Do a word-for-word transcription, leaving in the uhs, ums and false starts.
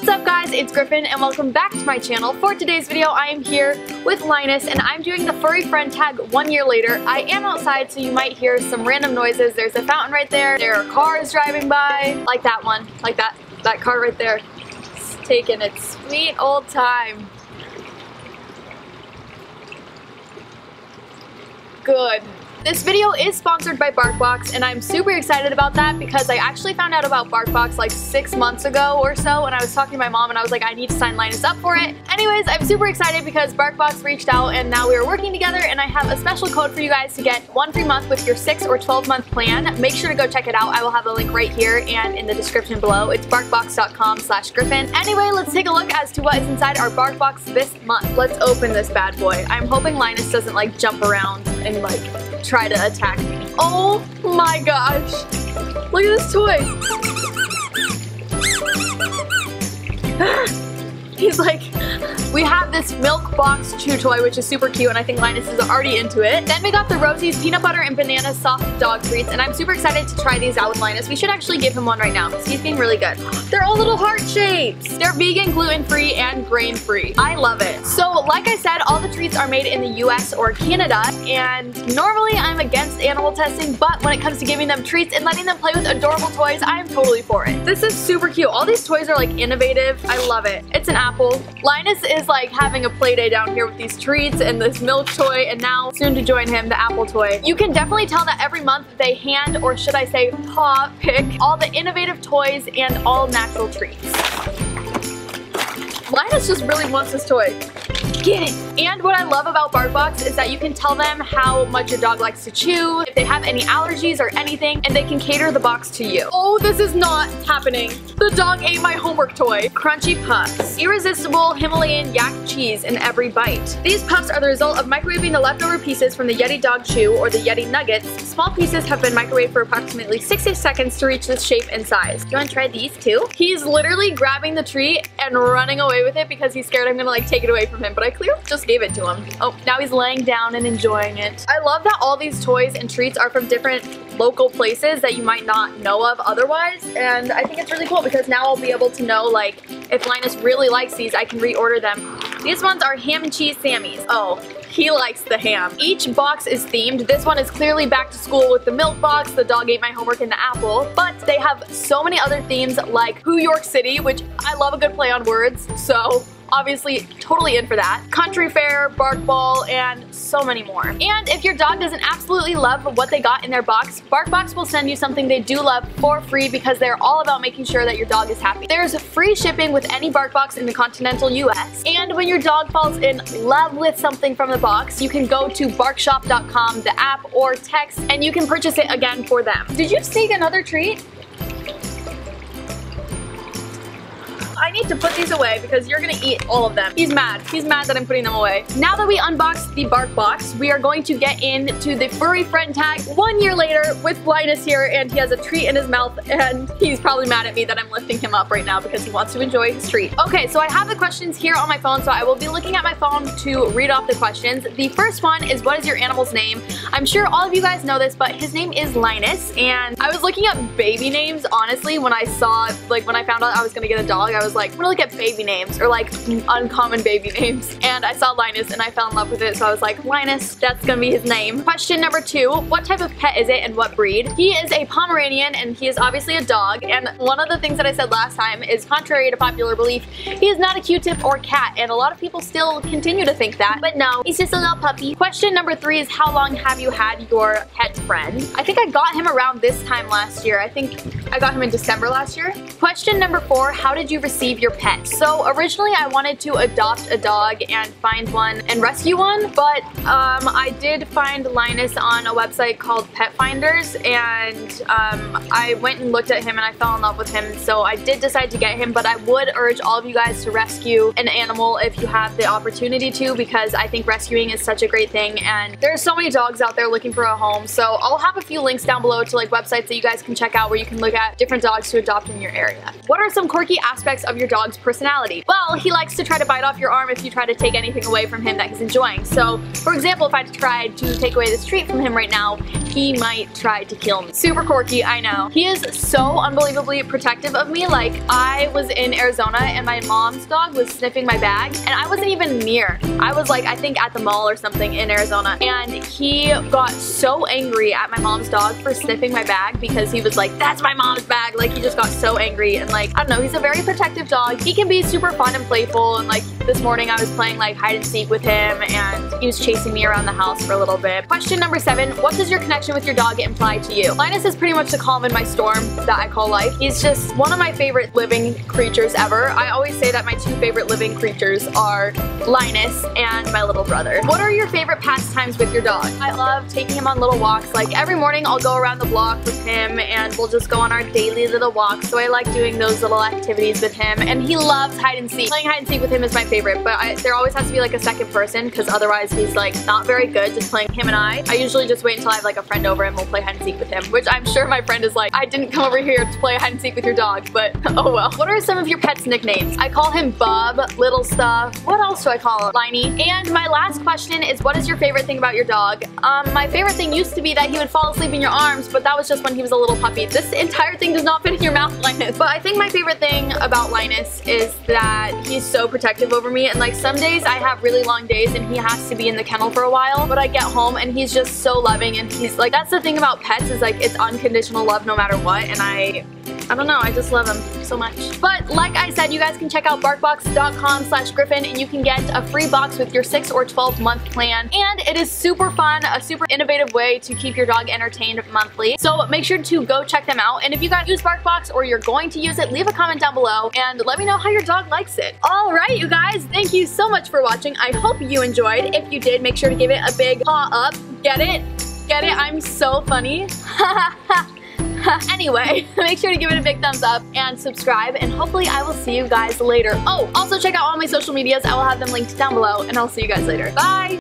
What's up guys, it's Griffin and welcome back to my channel. For today's video I am here with Linus and I'm doing the furry friend tag one year later. I am outside so you might hear some random noises. There's a fountain right there, there are cars driving by, like that one, like that, that car right there. It's taking its sweet old time. Good. This video is sponsored by BarkBox and I'm super excited about that because I actually found out about BarkBox like six months ago or so and I was talking to my mom and I was like, I need to sign Linus up for it. Anyways, I'm super excited because BarkBox reached out and now we are working together and I have a special code for you guys to get one free month with your six or twelve month plan. Make sure to go check it out. I will have a link right here and in the description below. It's barkbox dot com slash griffin. Anyway, let's take a look as to what is inside our BarkBox this month. Let's open this bad boy. I'm hoping Linus doesn't like jump around and like try to attack me. Oh my gosh. Look at this toy. He's like, we have this milk box chew toy, which is super cute, and I think Linus is already into it. Then we got the Rosie's peanut butter and banana soft dog treats, and I'm super excited to try these out with Linus. We should actually give him one right now, because he's being really good. They're all little heart shapes. They're vegan, gluten-free, and grain-free. I love it. So, like I said, all the treats are made in the U S or Canada, and normally I'm against animal testing, but when it comes to giving them treats and letting them play with adorable toys, I am totally for it. This is super cute. All these toys are, like, innovative. I love it. It's an apple. Linus is like having a play day down here with these treats and this milk toy and now soon to join him the apple toy. You can definitely tell that every month they hand, or should I say paw pick, all the innovative toys and all natural treats. Linus just really wants this toy. Get it. And what I love about BarkBox is that you can tell them how much your dog likes to chew, if they have any allergies or anything, and they can cater the box to you. Oh, this is not happening. The dog ate my homework toy. Crunchy Puffs. Irresistible Himalayan yak cheese in every bite. These puffs are the result of microwaving the leftover pieces from the Yeti Dog Chew or the Yeti Nuggets. Small pieces have been microwaved for approximately sixty seconds to reach this shape and size. Do you want to try these too? He's literally grabbing the treat and running away with it because he's scared I'm gonna like take it away from him, but I clearly just gave it to him. Oh, now he's laying down and enjoying it. I love that all these toys and treats are from different local places that you might not know of otherwise, and I think it's really cool because now I'll be able to know, like, if Linus really likes these, I can reorder them. These ones are ham and cheese Sammies. Oh, he likes the ham. Each box is themed. This one is clearly back to school with the milk box, the dog ate my homework, and the apple, but they have so many other themes like New York City, which I love a good play on words, so obviously totally in for that. Country fair, bark ball, and so many more. And if your dog doesn't absolutely love what they got in their box, BarkBox will send you something they do love for free because they're all about making sure that your dog is happy. There's free shipping with any BarkBox in the continental U S And when your dog falls in love with something from the box, you can go to bark shop dot com, the app, or text, and you can purchase it again for them. Did you sneak another treat? I need to put these away because you're gonna eat all of them. He's mad. He's mad that I'm putting them away. Now that we unboxed the BarkBox, we are going to get into the furry friend tag one year later with Linus here, and he has a treat in his mouth and he's probably mad at me that I'm lifting him up right now because he wants to enjoy his treat. Okay, so I have the questions here on my phone, so I will be looking at my phone to read off the questions. The first one is, what is your animal's name? I'm sure all of you guys know this, but his name is Linus, and I was looking up baby names, honestly, when I saw, like when I found out I was gonna get a dog, I was I was like, I'm gonna look at baby names or like uncommon baby names, and I saw Linus and I fell in love with it, so I was like, Linus, that's gonna be his name. Question number two, what type of pet is it and what breed? He is a Pomeranian and he is obviously a dog, and one of the things that I said last time is, contrary to popular belief, he is not a Q-tip or cat, and a lot of people still continue to think that, but no, he's just a little puppy. Question number three is, how long have you had your pet friend? I think I got him around this time last year. I think I got him in December last year. Question number four, how did you receive your pet? So originally I wanted to adopt a dog and find one and rescue one, but um, I did find Linus on a website called Pet Finders, and um, I went and looked at him and I fell in love with him, so I did decide to get him, but I would urge all of you guys to rescue an animal if you have the opportunity to, because I think rescuing is such a great thing and there's so many dogs out there looking for a home. So I'll have a few links down below to like websites that you guys can check out where you can look at different dogs to adopt in your area. What are some quirky aspects of your dog's personality? Well, he likes to try to bite off your arm if you try to take anything away from him that he's enjoying. So, for example, if I tried to take away this treat from him right now, he might try to kill me. Super quirky, I know. He is so unbelievably protective of me. Like, I was in Arizona and my mom's dog was sniffing my bag and I wasn't even near. I was like, I think at the mall or something in Arizona, and he got so angry at my mom's dog for sniffing my bag because he was like, that's my mom's bag. Like, he just got so angry, and like, I don't know, he's a very protective dog. He can be super fun and playful, and like this morning I was playing like hide and seek with him and he was chasing me around the house for a little bit. Question number seven, what does your connection with your dog imply to you? Linus is pretty much the calm in my storm that I call life. He's just one of my favorite living creatures ever. I always say that my two favorite living creatures are Linus and my little brother. What are your favorite pastimes with your dog? I love taking him on little walks. Like every morning I'll go around the block with him and we'll just go on our daily little walks. So I like doing those little activities with him, and he loves hide and seek. Playing hide and seek with him is my favorite, but I, there always has to be like a second person because otherwise he's like not very good just playing him and I. I usually just wait until I have like a friend over and we'll play hide and seek with him, which I'm sure my friend is like, I didn't come over here to play hide and seek with your dog, but oh well. What are some of your pet's nicknames? I call him Bub, Little Stuff. What else do I call him? Liney. And my last question is, what is your favorite thing about your dog? Um, my favorite thing used to be that he would fall asleep in your arms, but that was just when he was a little puppy. This entire thing does not fit in your mouth, Linus. But I think my favorite thing about Linus is that he's so protective over me, and like some days I have really long days and he has to be in the kennel for a while, but I get home and he's just so loving, and he's like, that's the thing about pets is like it's unconditional love no matter what, and I I don't know, I just love him so much. But like I said, you guys can check out barkbox dot com slash griffin and you can get a free box with your six or twelve month plan. And it is super fun, a super innovative way to keep your dog entertained monthly. So make sure to go check them out. And if you guys use BarkBox or you're going to use it, leave a comment down below and let me know how your dog likes it. All right, you guys, thank you so much for watching. I hope you enjoyed. If you did, make sure to give it a big paw up. Get it? Get it? I'm so funny. Ha ha ha. Anyway, make sure to give it a big thumbs up and subscribe, and hopefully I will see you guys later. Oh, also check out all my social medias. I will have them linked down below, and I'll see you guys later. Bye!